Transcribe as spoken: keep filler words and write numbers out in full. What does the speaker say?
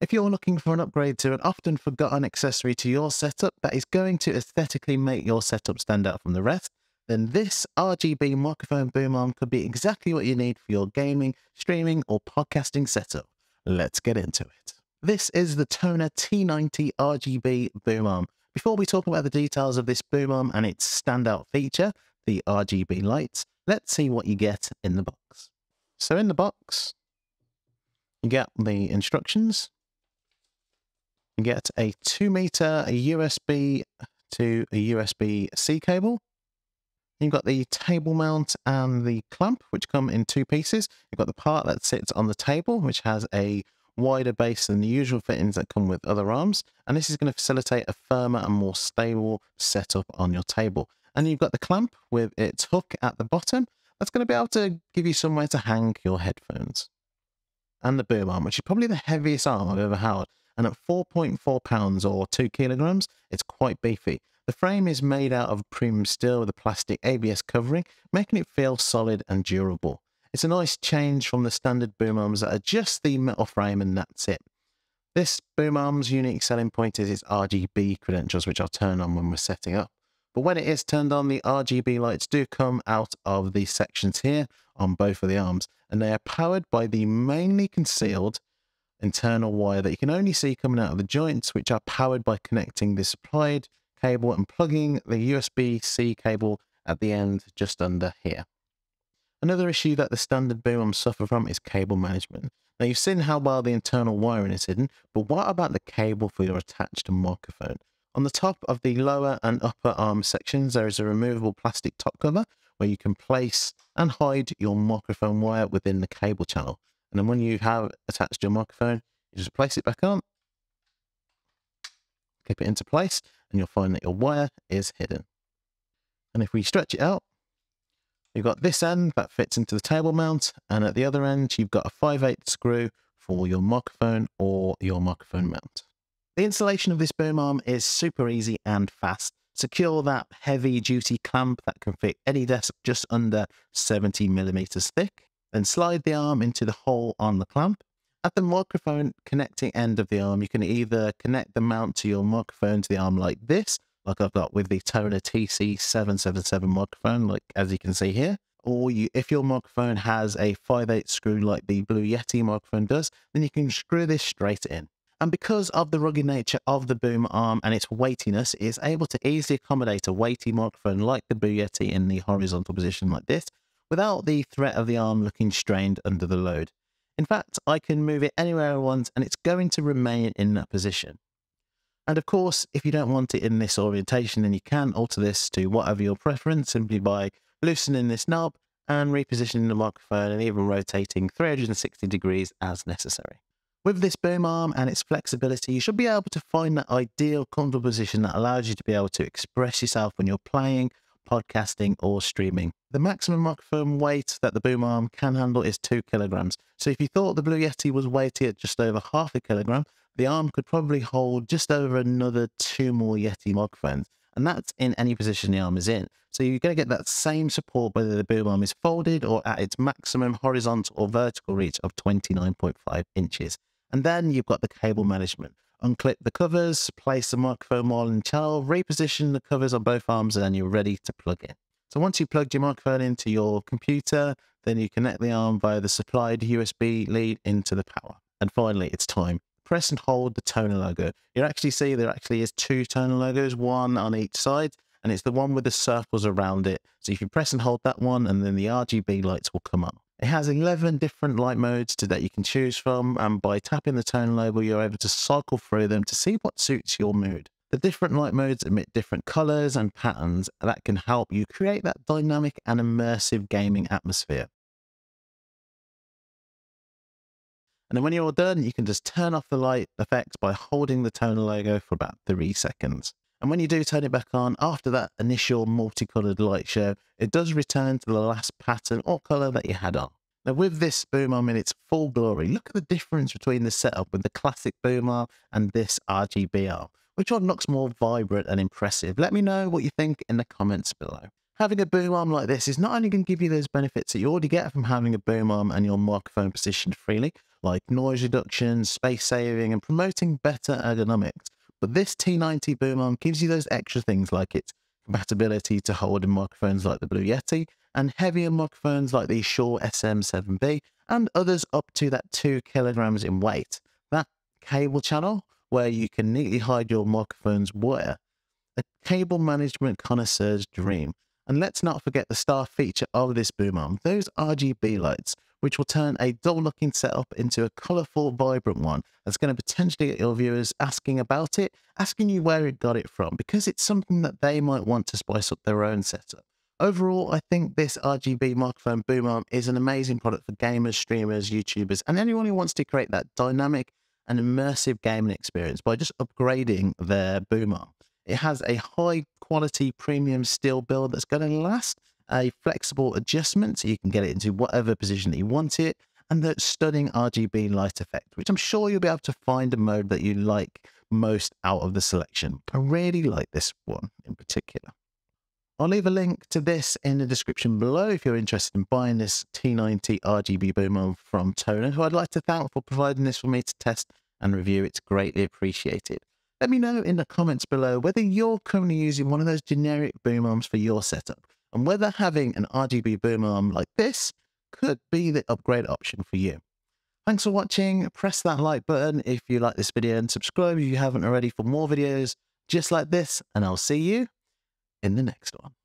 If you're looking for an upgrade to an often forgotten accessory to your setup that is going to aesthetically make your setup stand out from the rest, then this R G B microphone boom arm could be exactly what you need for your gaming, streaming or podcasting setup. Let's get into it. This is the Tonor T ninety R G B boom arm. Before we talk about the details of this boom arm and its standout feature, the R G B lights, let's see what you get in the box. So in the box, you get the instructions. You get a two meter a U S B to a U S B C cable. You've got the table mount and the clamp, which come in two pieces. You've got the part that sits on the table, which has a wider base than the usual fittings that come with other arms. And this is going to facilitate a firmer and more stable setup on your table. And you've got the clamp with its hook at the bottom. That's going to be able to give you somewhere to hang your headphones. And the boom arm, which is probably the heaviest arm I've ever held. And at four point four pounds or two kilograms, it's quite beefy. The frame is made out of premium steel with a plastic A B S covering, making it feel solid and durable. It's a nice change from the standard boom arms that are just the metal frame and that's it. This boom arm's unique selling point is its R G B credentials, which I'll turn on when we're setting up. But when it is turned on, the R G B lights do come out of these sections here on both of the arms, and they are powered by the mainly concealed internal wire that you can only see coming out of the joints, which are powered by connecting the supplied cable and plugging the U S B C cable at the end just under here. Another issue that the standard boom arms suffer from is cable management. Now you've seen how well the internal wiring is hidden, but what about the cable for your attached microphone? On the top of the lower and upper arm sections, there is a removable plastic top cover where you can place and hide your microphone wire within the cable channel. And then when you have attached your microphone, you just place it back on, clip it into place, and you'll find that your wire is hidden. And if we stretch it out, you've got this end that fits into the table mount, and at the other end, you've got a five eighths screw for your microphone or your microphone mount. The installation of this boom arm is super easy and fast. Secure that heavy duty clamp that can fit any desk just under seventy millimeters thick. Then slide the arm into the hole on the clamp. At the microphone connecting end of the arm, you can either connect the mount to your microphone to the arm like this, like I've got with the Tonor T C seven seven seven microphone, like as you can see here. Or you, if your microphone has a five eighths screw like the Blue Yeti microphone does, then you can screw this straight in. And because of the rugged nature of the boom arm and its weightiness, it is able to easily accommodate a weighty microphone like the Blue Yeti in the horizontal position like this, without the threat of the arm looking strained under the load. In fact, I can move it anywhere I want and it's going to remain in that position. And of course, if you don't want it in this orientation, then you can alter this to whatever your preference simply by loosening this knob and repositioning the microphone and even rotating three hundred sixty degrees as necessary. With this boom arm and its flexibility, you should be able to find that ideal comfortable position that allows you to be able to express yourself when you're playing, podcasting or streaming. The maximum microphone weight that the boom arm can handle is two kilograms. So if you thought the Blue Yeti was weighty at just over half a kilogram, the arm could probably hold just over another two more Yeti microphones. And that's in any position the arm is in. So you're going to get that same support whether the boom arm is folded or at its maximum horizontal or vertical reach of twenty-nine point five inches. And then you've got the cable management. Unclip the covers, place the microphone wall in channel, reposition the covers on both arms, and then you're ready to plug in. So once you've plugged your microphone into your computer, then you connect the arm via the supplied U S B lead into the power. And finally, it's time. Press and hold the Tonor logo. You'll actually see there actually is two Tonor logos, one on each side, and it's the one with the circles around it. So if you press and hold that one, and then the R G B lights will come on. It has eleven different light modes that you can choose from, and by tapping the Tonor label, you're able to cycle through them to see what suits your mood. The different light modes emit different colors and patterns that can help you create that dynamic and immersive gaming atmosphere. And then when you're all done, you can just turn off the light effects by holding the Tonor logo for about three seconds. And when you do turn it back on, after that initial multicolored light show, it does return to the last pattern or color that you had on. Now with this boom arm in its full glory, look at the difference between the setup with the classic boom arm and this R G B arm. Which one looks more vibrant and impressive? Let me know what you think in the comments below. Having a boom arm like this is not only going to give you those benefits that you already get from having a boom arm and your microphone positioned freely, like noise reduction, space saving, and promoting better ergonomics. But this T ninety boom arm gives you those extra things like its compatibility to hold in microphones like the Blue Yeti, and heavier microphones like the Shure S M seven B, and others up to that two kilograms in weight. That cable channel, where you can neatly hide your microphone's wire. A cable management connoisseur's dream. And let's not forget the star feature of this boom arm, those R G B lights, which will turn a dull-looking setup into a colourful, vibrant one that's going to potentially get your viewers asking about it, asking you where it got it from, because it's something that they might want to spice up their own setup. Overall, I think this R G B microphone boom arm is an amazing product for gamers, streamers, YouTubers, and anyone who wants to create that dynamic and immersive gaming experience by just upgrading their boom arm. It has a high-quality premium steel build that's going to last, a flexible adjustment so you can get it into whatever position that you want it, and that stunning R G B light effect, which I'm sure you'll be able to find a mode that you like most out of the selection. I really like this one in particular. I'll leave a link to this in the description below if you're interested in buying this T ninety R G B boom arm from Tonor, who I'd like to thank for providing this for me to test and review. It's greatly appreciated. Let me know in the comments below whether you're currently using one of those generic boom arms for your setup, and whether having an R G B boom arm like this could be the upgrade option for you. Thanks for watching. Press that like button if you like this video, and subscribe if you haven't already for more videos just like this, and I'll see you in the next one.